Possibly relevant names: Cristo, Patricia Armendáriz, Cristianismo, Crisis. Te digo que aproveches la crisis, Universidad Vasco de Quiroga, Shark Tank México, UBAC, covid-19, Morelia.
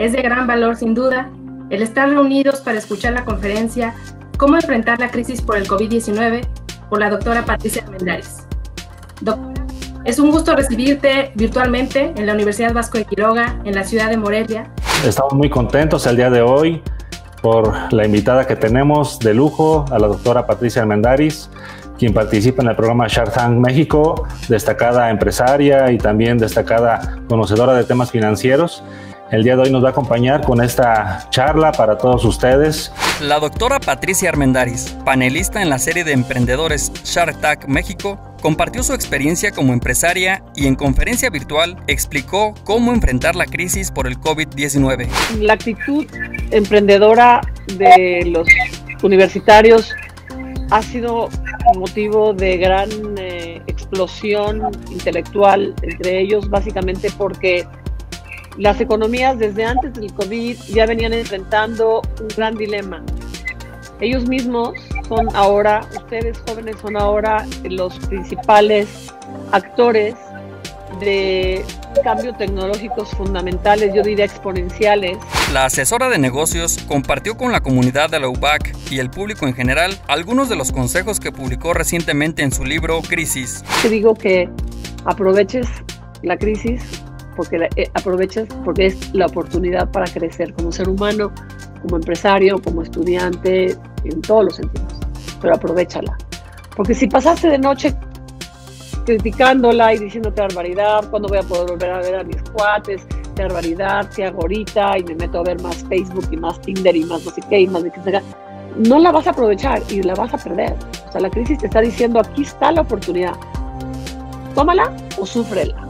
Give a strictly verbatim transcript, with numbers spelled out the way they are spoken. Es de gran valor, sin duda, el estar reunidos para escuchar la conferencia Cómo enfrentar la crisis por el COVID diecinueve por la doctora Patricia Armendáriz. Doctora, es un gusto recibirte virtualmente en la Universidad Vasco de Quiroga, en la ciudad de Morelia. Estamos muy contentos el día de hoy por la invitada que tenemos de lujo, a la doctora Patricia Armendáriz, quien participa en el programa Shark Tank México, destacada empresaria y también destacada conocedora de temas financieros. El día de hoy nos va a acompañar con esta charla para todos ustedes. La doctora Patricia Armendáriz, panelista en la serie de emprendedores Shark Tank México, compartió su experiencia como empresaria y en conferencia virtual explicó cómo enfrentar la crisis por el COVID diecinueve. La actitud emprendedora de los universitarios ha sido motivo de gran eh, explosión intelectual entre ellos, básicamente porque las economías desde antes del COVID ya venían enfrentando un gran dilema. Ellos mismos son ahora, ustedes jóvenes son ahora los principales actores de cambios tecnológicos fundamentales, yo diría exponenciales. La asesora de negocios compartió con la comunidad de la U B A C y el público en general algunos de los consejos que publicó recientemente en su libro Crisis. Te digo que aproveches la crisis, porque aprovechas, porque es la oportunidad para crecer como ser humano, como empresario, como estudiante, en todos los sentidos, pero aprovechala. Porque si pasaste de noche criticándola y diciéndote barbaridad, ¿cuándo voy a poder volver a ver a mis cuates? Qué barbaridad, qué hago ahorita, y me meto a ver más Facebook y más Tinder y más no sé qué y más de qué sea. No la vas a aprovechar y la vas a perder. O sea, la crisis te está diciendo, aquí está la oportunidad. Tómala o súfrela.